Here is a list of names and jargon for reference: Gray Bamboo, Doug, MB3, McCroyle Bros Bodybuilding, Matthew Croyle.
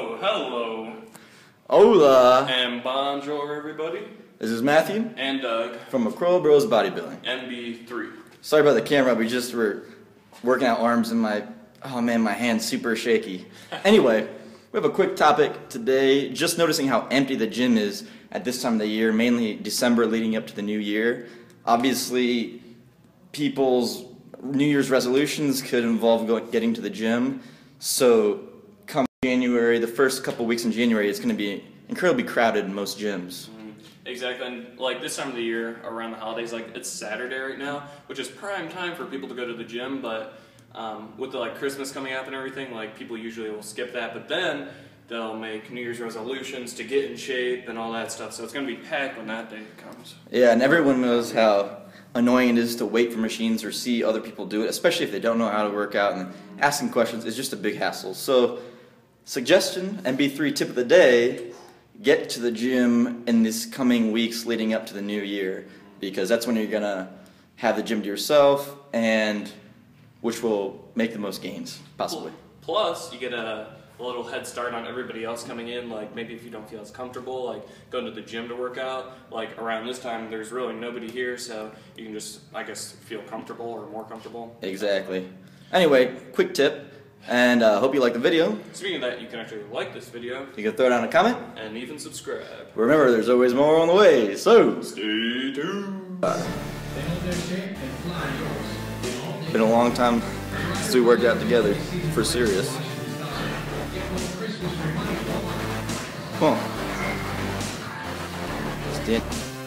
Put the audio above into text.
Oh, hello. Hola. And bonjour, everybody. This is Matthew. And Doug. From McCroyle Bros Bodybuilding. MB3. Sorry about the camera, we just were working out arms and my, oh man, my hand's super shaky. Anyway, we have a quick topic today, just noticing how empty the gym is at this time of the year, mainly December leading up to the new year. Obviously, people's New Year's resolutions could involve getting to the gym, so come January, the first couple weeks in January, it's going to be incredibly crowded in most gyms. Exactly, and like this time of the year, around the holidays, like it's Saturday right now, which is prime time for people to go to the gym, but with the, like, Christmas coming up and everything, like people usually will skip that, but then they'll make New Year's resolutions to get in shape and all that stuff, so it's going to be packed when that day comes. Yeah, and everyone knows how annoying it is to wait for machines or see other people do it, especially if they don't know how to work out, and asking questions is just a big hassle. So suggestion, MB3 tip of the day, get to the gym in these coming weeks leading up to the new year, because that's when you're going to have the gym to yourself, and which will make the most gains, possibly. Plus, you get a little head start on everybody else coming in, like maybe if you don't feel as comfortable, like going to the gym to work out, like around this time there's really nobody here, so you can just, I guess, feel comfortable or more comfortable. Exactly. Anyway, quick tip, and I hope you like the video. Speaking of that, you can actually like this video. You can throw down a comment. And even subscribe. Remember, there's always more on the way, so stay tuned. Been a long time since we worked out together, for serious. Come on. Stand.